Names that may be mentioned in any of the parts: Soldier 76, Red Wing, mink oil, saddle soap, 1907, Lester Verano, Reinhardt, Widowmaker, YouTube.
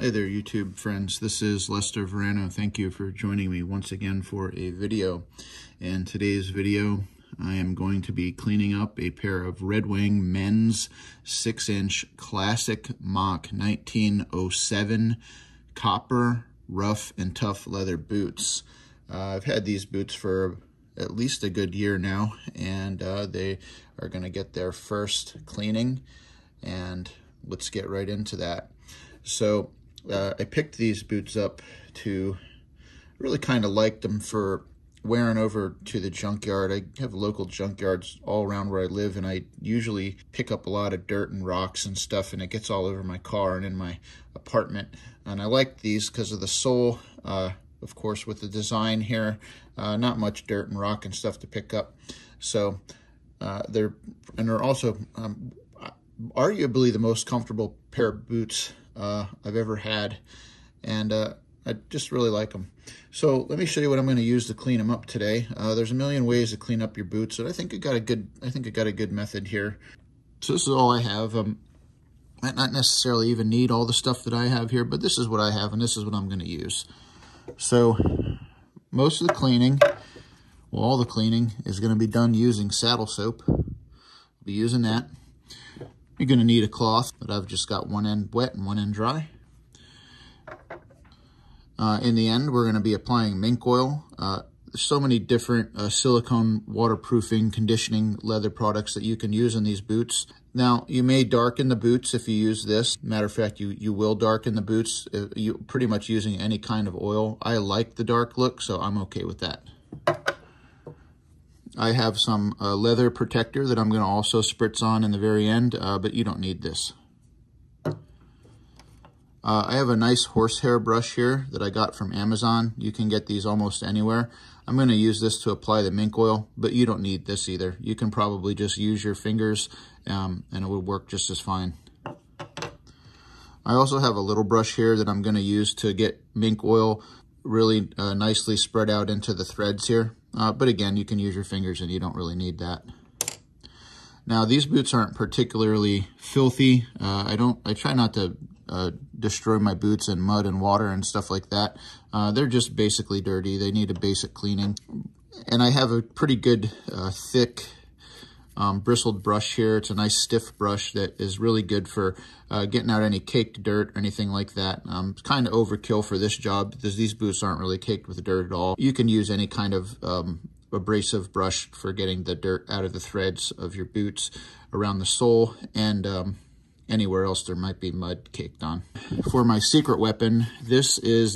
Hey there, YouTube friends. This is Lester Verano. Thank you for joining me once again for a video. In today's video, I am going to be cleaning up a pair of Red Wing men's 6-inch classic mock 1907 copper rough and tough leather boots. I've had these boots for at least a good year now, and they are going to get their first cleaning, and let's get right into that. So I picked these boots up to really kind of like them for wearing over to the junkyard. I have local junkyards all around where I live, and I usually pick up a lot of dirt and rocks and stuff, and it gets all over my car and in my apartment. And I like these because of the sole, of course, with the design here. Not much dirt and rock and stuff to pick up. So they're also arguably the most comfortable pair of boots I've ever had, and I just really like them. So let me show you what I'm going to use to clean them up today. There's a million ways to clean up your boots, and I think I got a good method here. So this is all I have. I might not necessarily even need all the stuff that I have here, but this is what I have, and this is what I'm going to use. So most of the cleaning, well, all the cleaning is going to be done using saddle soap. I'll be using that. You're going to need a cloth, but I've just got one end wet and one end dry. In the end, we're going to be applying mink oil. There's so many different silicone waterproofing, conditioning leather products that you can use in these boots. Now, you may darken the boots if you use this. Matter of fact, you will darken the boots. You're pretty much using any kind of oil. I like the dark look, so I'm okay with that. I have some leather protector that I'm going to also spritz on in the very end, but you don't need this. I have a nice horsehair brush here that I got from Amazon. You can get these almost anywhere. I'm going to use this to apply the mink oil, but you don't need this either. You can probably just use your fingers, and it would work just as fine. I also have a little brush here that I'm going to use to get mink oil really nicely spread out into the threads here. But again, you can use your fingers and you don't really need that. Now, these boots aren't particularly filthy. I try not to destroy my boots in mud and water and stuff like that. They're just basically dirty. They need a basic cleaning. And I have a pretty good thick bristled brush here. It's a nice stiff brush that is really good for getting out any caked dirt or anything like that. It's kind of overkill for this job because these boots aren't really caked with dirt at all. You can use any kind of abrasive brush for getting the dirt out of the threads of your boots around the sole and anywhere else there might be mud caked on. For my secret weapon, this is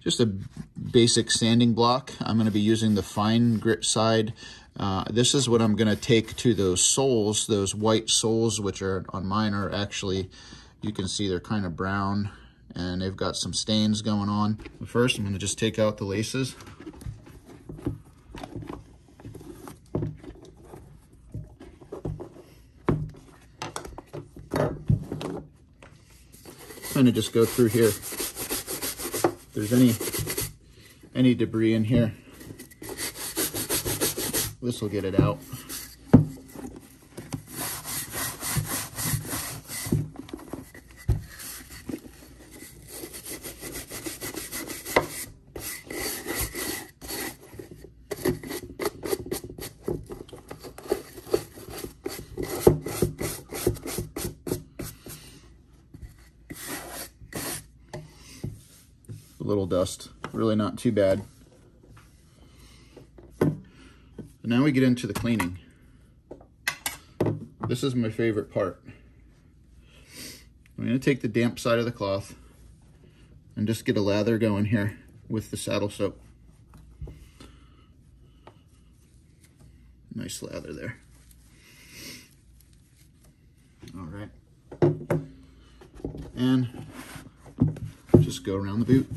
just a basic sanding block. I'm going to be using the fine grit side. This is what I'm going to take to those soles, those white soles, which are on mine are actually, you can see they're kind of brown and they've got some stains going on. First, I'm going to just take out the laces. Kind of just go through here. If there's any debris in here, this will get it out. Little dust, really not too bad. Now we get into the cleaning. This is my favorite part. I'm going to take the damp side of the cloth and just get a lather going here with the saddle soap. Nice lather there. All right. And just go around the boot.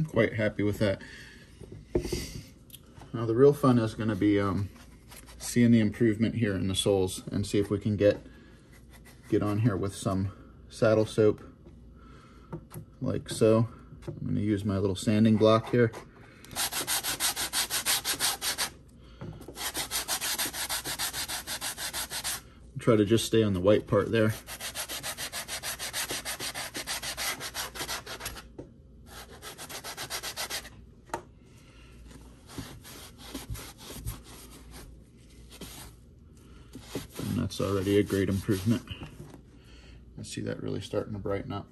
I'm quite happy with that. Now the real fun is going to be seeing the improvement here in the soles and see if we can get on here with some saddle soap like so. I'm going to use my little sanding block here. Try to just stay on the white part there. And that's already a great improvement. I see that really starting to brighten up.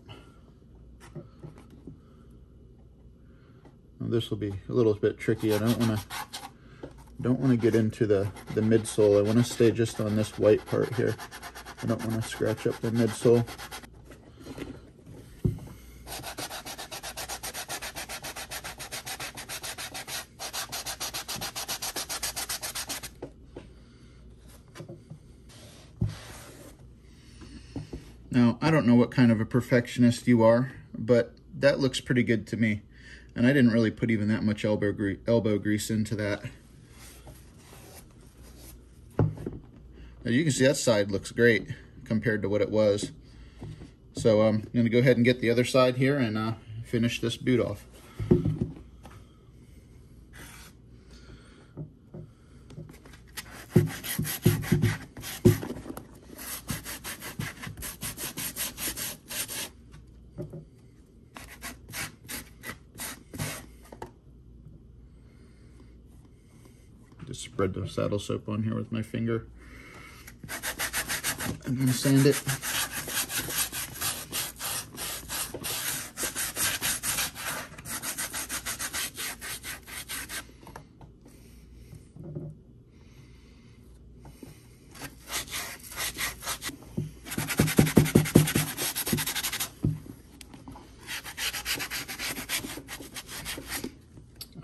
Now this will be a little bit tricky. I don't want to get into the midsole. I want to stay just on this white part here. I don't want to scratch up the midsole. Now, I don't know what kind of a perfectionist you are, but that looks pretty good to me. And I didn't really put even that much elbow grease into that. As you can see, that side looks great compared to what it was. So I'm going to go ahead and get the other side here and finish this boot off. Just spread the saddle soap on here with my finger. I'm going to sand it.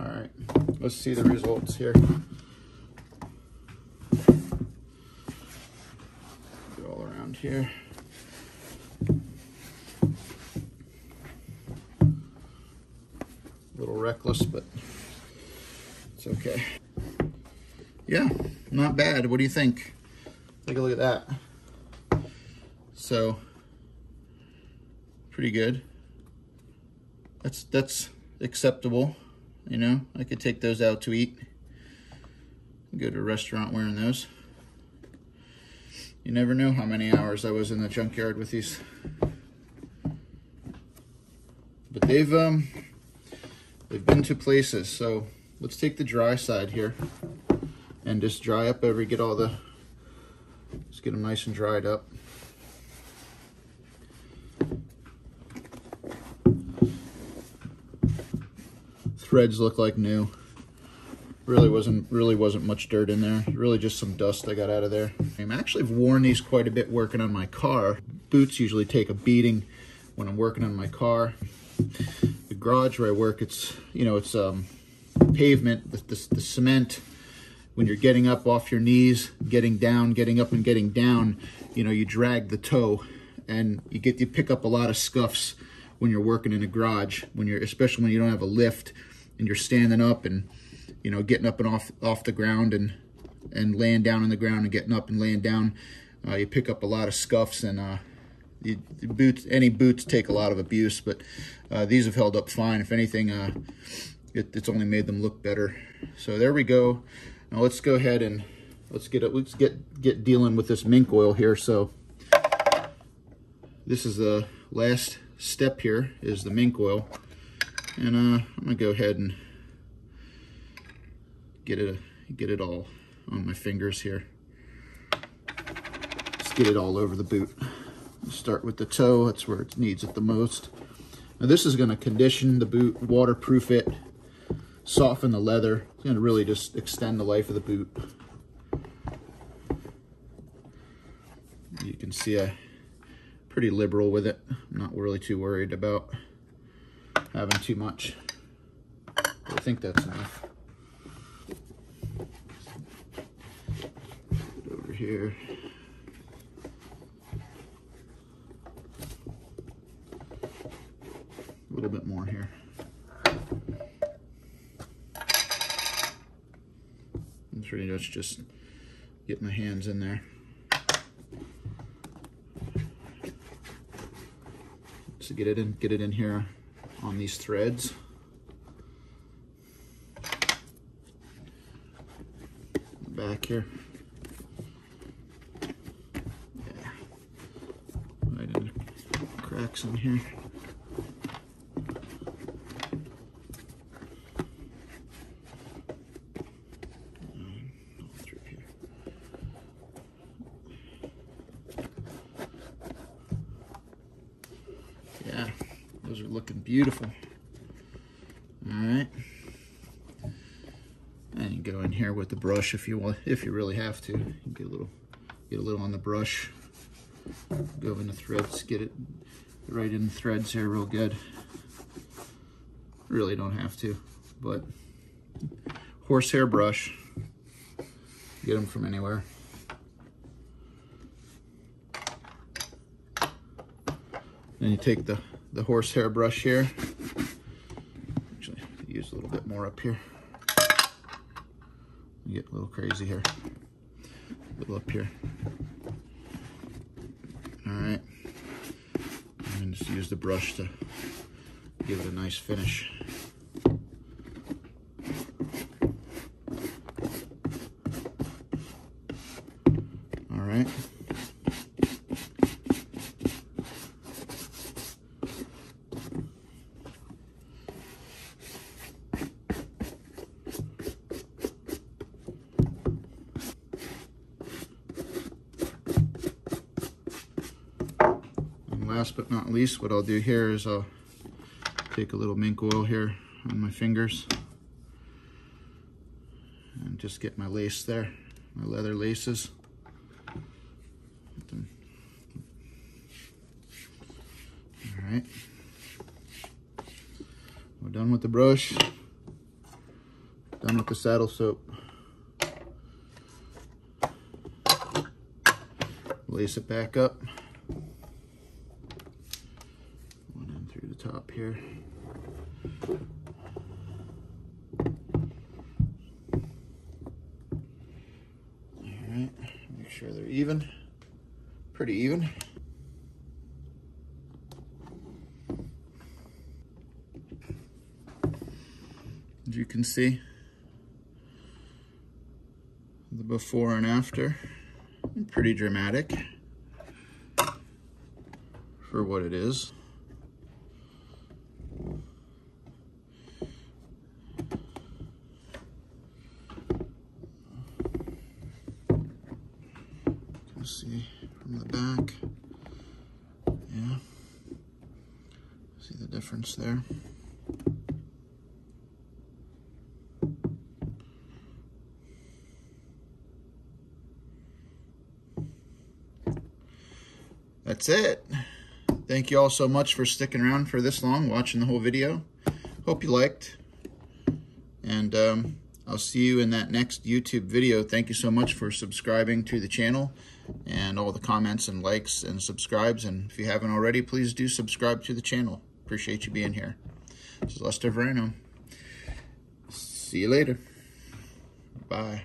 All right, let's see the results here. Here. A little reckless, but it's okay. Yeah, not bad. What do you think? Take a look at that. So, pretty good. That's acceptable, you know? I could take those out to eat. Go to a restaurant wearing those. You never know how many hours I was in the junkyard with these. But they've been to places. So let's take the dry side here and just dry up every, just get them nice and dried up. Threads look like new. Really wasn't much dirt in there. Really just some dust I got out of there. I'm actually worn these quite a bit working on my car. Boots usually take a beating when I'm working on my car. The garage where I work, it's pavement, the cement. When you're getting up off your knees, getting up and getting down, you know, you drag the toe and you pick up a lot of scuffs when you're working in a garage, especially when you don't have a lift and you're standing up and you know, getting up and off the ground and laying down on the ground and getting up and laying down, you pick up a lot of scuffs and any boots take a lot of abuse, but these have held up fine. If anything, it's only made them look better. So there we go. Now let's go ahead and let's get dealing with this mink oil here. So this is the last step here is the mink oil, and I'm gonna go ahead and get it all on my fingers here. Just get it all over the boot. Start with the toe, that's where it needs it the most. Now this is gonna condition the boot, waterproof it, soften the leather. It's gonna really just extend the life of the boot. You can see I'm pretty liberal with it. I'm not really too worried about having too much. I think that's enough. Here. A little bit more here. pretty much just get my hands in there. So get it in here on these threads. Back here. Yeah. Right in the cracks in here. Yeah, those are looking beautiful. Alright. And go in here with the brush if you want, if you really have to. You can get a little on the brush. Go in the threads, get it right in the threads here real good. Really don't have to, but horsehair brush. Get them from anywhere. Then you take the horsehair brush here. Actually, use a little bit more up here. You get a little crazy here. A little up here. Alright. I'm going to just use the brush to give it a nice finish. Alright. Last but not least, what I'll do here is I'll take a little mink oil here on my fingers and just get my lace there, my leather laces. All right, we're done with the brush, done with the saddle soap. Lace it back up. Top here. All right, make sure they're even, pretty even. As you can see, the before and after, pretty dramatic for what it is. See from the back, yeah, see the difference there. That's it. Thank you all so much for sticking around for this long, watching the whole video. Hope you liked, and I'll see you in that next YouTube video. Thank you so much for subscribing to the channel and all the comments and likes and subscribes. And if you haven't already, please do subscribe to the channel. Appreciate you being here. This is Lester Verano. See you later. Bye.